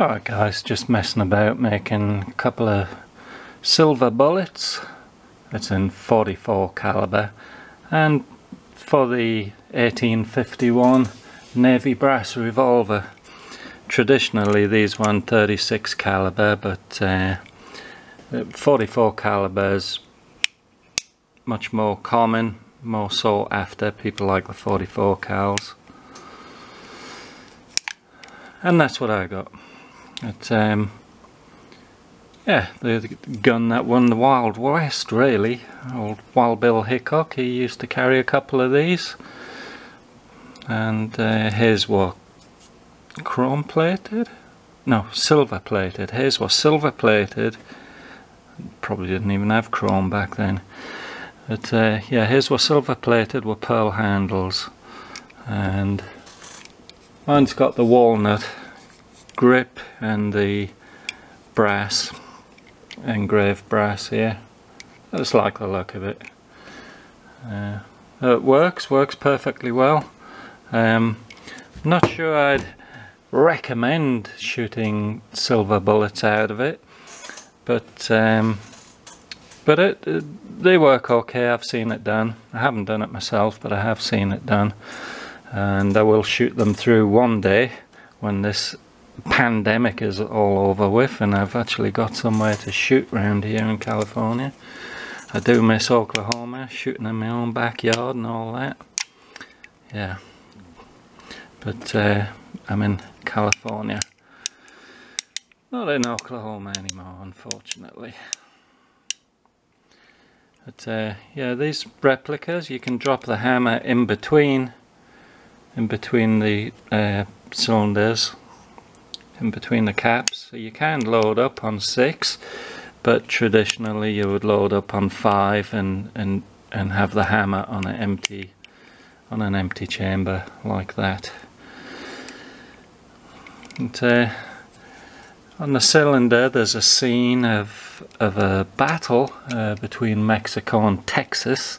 Alright guys, just messing about making a couple of silver bullets. It's in 44 caliber, and for the 1851 navy brass revolver. Traditionally these were 36 caliber, but 44 caliber is much more common, more sought after. People like the 44 cals, and that's what I got. But, yeah, the gun that won the Wild West, really. Old Wild Bill Hickok, he used to carry a couple of these. And his was chrome plated? No, silver plated. His was silver plated. Probably didn't even have chrome back then. But yeah, his were silver plated with pearl handles, and mine's got the walnut grip and the brass, engraved brass here. I just like the look of it. It works perfectly well. I'm not sure I'd recommend shooting silver bullets out of it, but they work okay. I've seen it done. I haven't done it myself, but I have seen it done, and I will shoot them through one day when this pandemic is all over with and I've actually got somewhere to shoot around here in California. I do miss Oklahoma, shooting in my own backyard and all that. Yeah, but I'm in California, not in Oklahoma anymore, unfortunately. But yeah, these replicas, you can drop the hammer in between the cylinders, in between the caps. So you can load up on 6, but traditionally you would load up on 5 and have the hammer on an empty chamber like that. And on the cylinder there's a scene of a battle between Mexico and Texas.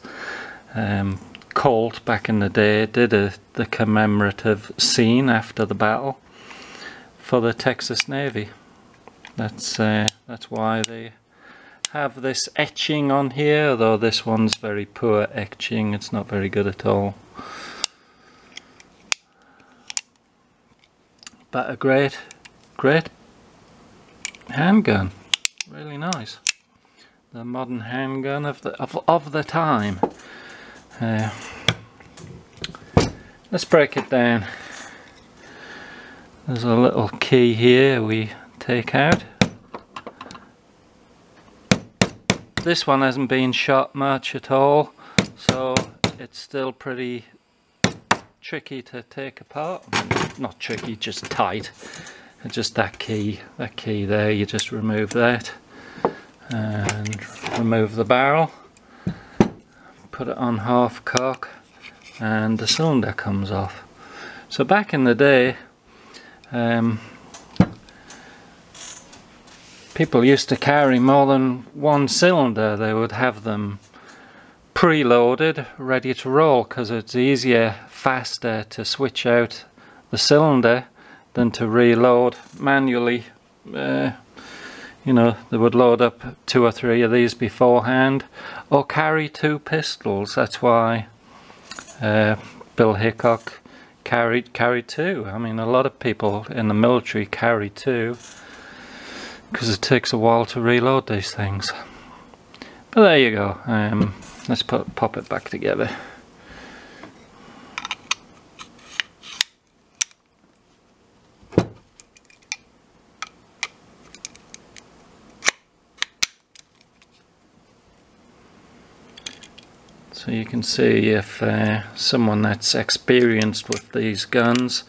Colt back in the day did the commemorative scene after the battle for the Texas Navy. That's why they have this etching on here, although this one's very poor etching, it's not very good at all. But a great handgun, really nice. The modern handgun of the time. Let's break it down. There's a little key here we take out. This one hasn't been shot much at all, so it's still pretty tricky to take apart. Not tricky, just tight. And just that key there, you just remove that and remove the barrel, put it on half cock, and the cylinder comes off. So back in the day, people used to carry more than one cylinder. They would have them preloaded, ready to roll, because it's easier, faster to switch out the cylinder than to reload manually. You know, they would load up 2 or 3 of these beforehand, or carry 2 pistols. That's why Bill Hickok carried 2. I mean, a lot of people in the military carry 2, because it takes a while to reload these things. But there you go. Let's pop it back together. So you can see if someone that's experienced with these guns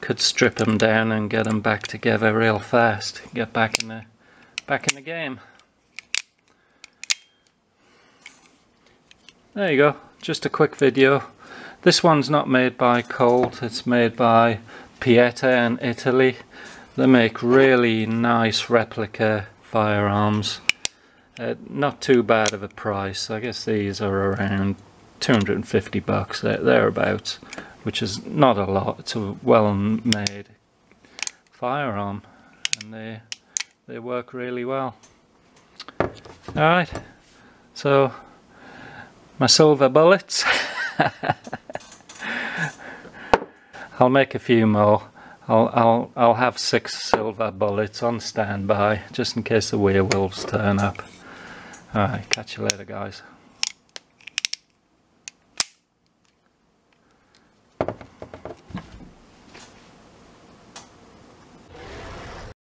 could strip them down and get them back together real fast. Get back in the game. There you go. Just a quick video. This one's not made by Colt. It's made by Pietta in Italy. They make really nice replica firearms. Not too bad of a price. I guess these are around $250 bucks, thereabouts, which is not a lot. It's a well-made firearm, and they work really well. All right, so my silver bullets. I'll make a few more. I'll have 6 silver bullets on standby just in case the werewolves turn up. All right, catch you later, guys.